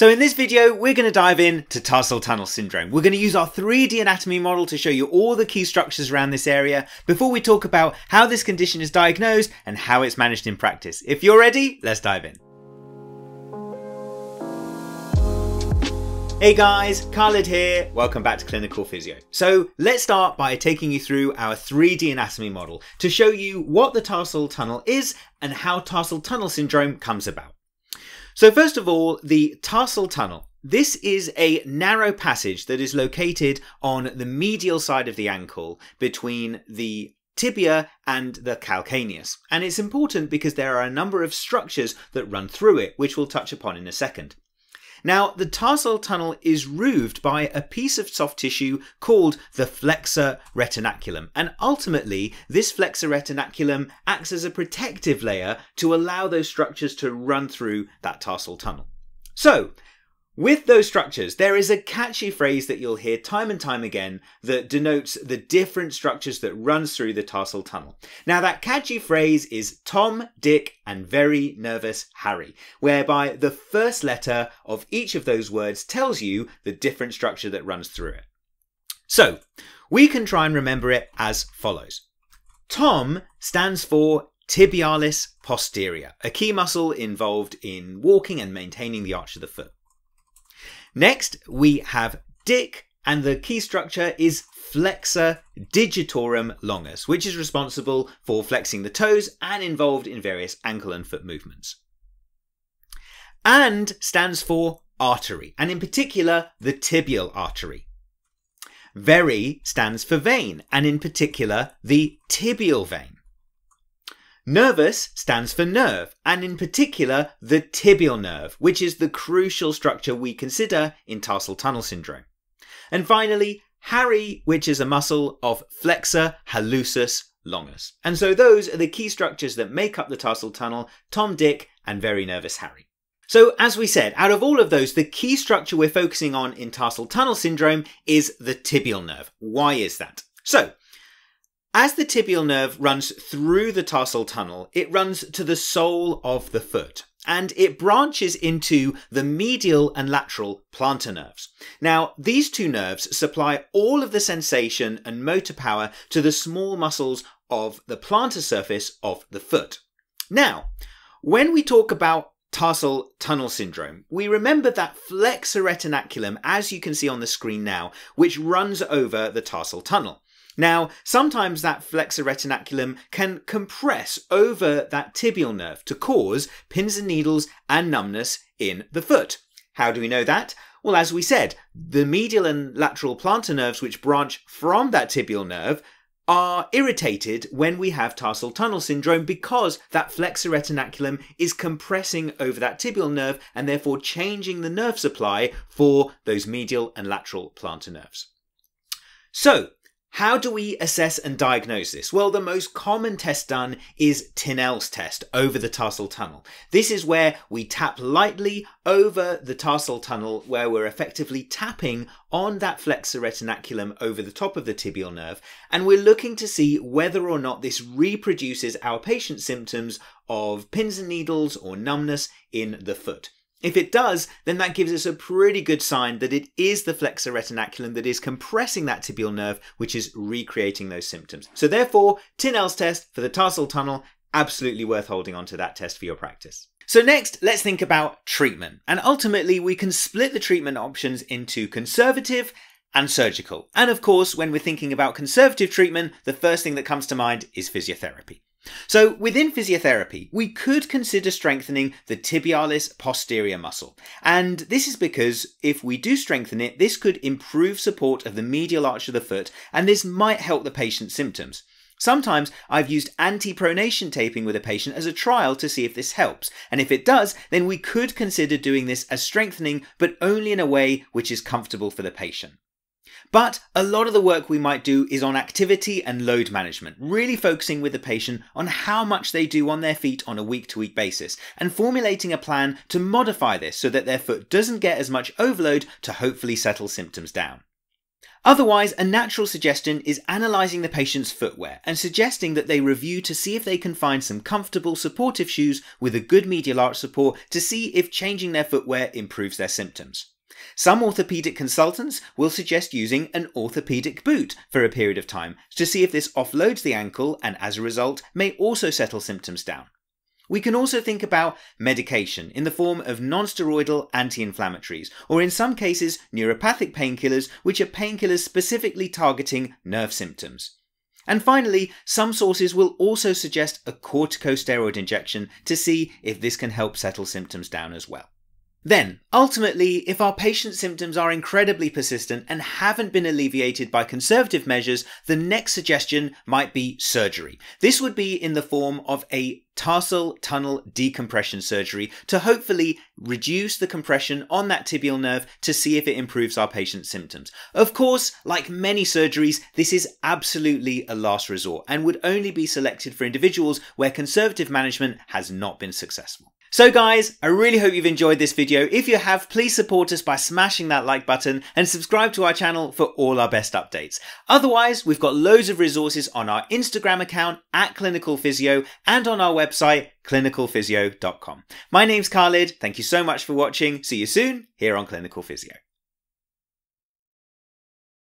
So in this video, we're going to dive in to tarsal tunnel syndrome. We're going to use our 3D anatomy model to show you all the key structures around this area before we talk about how this condition is diagnosed and how it's managed in practice. If you're ready, let's dive in. Hey guys, Khalid here. Welcome back to Clinical Physio. So let's start by taking you through our 3D anatomy model to show you what the tarsal tunnel is and how tarsal tunnel syndrome comes about. So first of all, the tarsal tunnel. This is a narrow passage that is located on the medial side of the ankle between the tibia and the calcaneus. And it's important because there are a number of structures that run through it, which we'll touch upon in a second. Now, the tarsal tunnel is roofed by a piece of soft tissue called the flexor retinaculum, and ultimately this flexor retinaculum acts as a protective layer to allow those structures to run through that tarsal tunnel. So, with those structures, there is a catchy phrase that you'll hear time and time again that denotes the different structures that runs through the tarsal tunnel. Now, that catchy phrase is Tom, Dick, and Very Nervous Harry, whereby the first letter of each of those words tells you the different structure that runs through it. So, we can try and remember it as follows. Tom stands for tibialis posterior, a key muscle involved in walking and maintaining the arch of the foot. Next, we have Dick, and the key structure is flexor digitorum longus, which is responsible for flexing the toes and involved in various ankle and foot movements. And stands for artery, and in particular, the tibial artery. Very stands for vein, and in particular, the tibial vein. Nervous stands for nerve, and in particular, the tibial nerve, which is the crucial structure we consider in tarsal tunnel syndrome. And finally, Harry, which is a muscle of flexor hallucis longus. And so those are the key structures that make up the tarsal tunnel: Tom, Dick, and Very Nervous Harry. So as we said, out of all of those, the key structure we're focusing on in tarsal tunnel syndrome is the tibial nerve. Why is that? So, as the tibial nerve runs through the tarsal tunnel, it runs to the sole of the foot, and it branches into the medial and lateral plantar nerves. Now, these two nerves supply all of the sensation and motor power to the small muscles of the plantar surface of the foot. Now, when we talk about tarsal tunnel syndrome, we remember that flexor retinaculum, as you can see on the screen now, which runs over the tarsal tunnel. Now, sometimes that flexor retinaculum can compress over that tibial nerve to cause pins and needles and numbness in the foot. How do we know that? Well, as we said, the medial and lateral plantar nerves, which branch from that tibial nerve, are irritated when we have tarsal tunnel syndrome because that flexor retinaculum is compressing over that tibial nerve and therefore changing the nerve supply for those medial and lateral plantar nerves. So, how do we assess and diagnose this? Well, the most common test done is Tinel's test over the tarsal tunnel. This is where we tap lightly over the tarsal tunnel, where we're effectively tapping on that flexor retinaculum over the top of the tibial nerve, and we're looking to see whether or not this reproduces our patient's symptoms of pins and needles or numbness in the foot. If it does, then that gives us a pretty good sign that it is the flexor retinaculum that is compressing that tibial nerve, which is recreating those symptoms. So therefore, Tinel's test for the tarsal tunnel, absolutely worth holding onto that test for your practice. So next, let's think about treatment. And ultimately, we can split the treatment options into conservative and surgical. And of course, when we're thinking about conservative treatment, the first thing that comes to mind is physiotherapy. So within physiotherapy, we could consider strengthening the tibialis posterior muscle. And this is because if we do strengthen it, this could improve support of the medial arch of the foot, and this might help the patient's symptoms. Sometimes I've used anti-pronation taping with a patient as a trial to see if this helps. And if it does, then we could consider doing this as strengthening, but only in a way which is comfortable for the patient. But a lot of the work we might do is on activity and load management, really focusing with the patient on how much they do on their feet on a week-to-week basis and formulating a plan to modify this so that their foot doesn't get as much overload to hopefully settle symptoms down. Otherwise, a natural suggestion is analysing the patient's footwear and suggesting that they review to see if they can find some comfortable, supportive shoes with a good medial arch support to see if changing their footwear improves their symptoms. Some orthopaedic consultants will suggest using an orthopaedic boot for a period of time to see if this offloads the ankle and as a result may also settle symptoms down. We can also think about medication in the form of non-steroidal anti-inflammatories, or in some cases neuropathic painkillers, which are painkillers specifically targeting nerve symptoms. And finally, some sources will also suggest a corticosteroid injection to see if this can help settle symptoms down as well. Then, ultimately, if our patient's symptoms are incredibly persistent and haven't been alleviated by conservative measures, the next suggestion might be surgery. This would be in the form of a tarsal tunnel decompression surgery to hopefully reduce the compression on that tibial nerve to see if it improves our patient's symptoms. Of course, like many surgeries, this is absolutely a last resort and would only be selected for individuals where conservative management has not been successful. So guys, I really hope you've enjoyed this video. If you have, please support us by smashing that like button and subscribe to our channel for all our best updates. Otherwise, we've got loads of resources on our Instagram account @ClinicalPhysio and on our website, clinicalphysio.com. My name's Khalid. Thank you so much for watching. See you soon here on Clinical Physio.